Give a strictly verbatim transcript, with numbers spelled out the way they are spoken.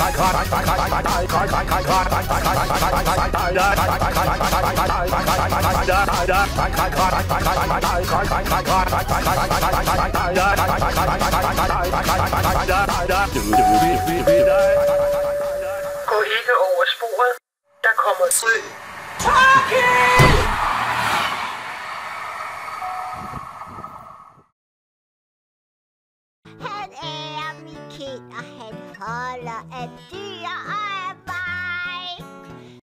Gå ikke over sporet. Der kommer sø. Talking! And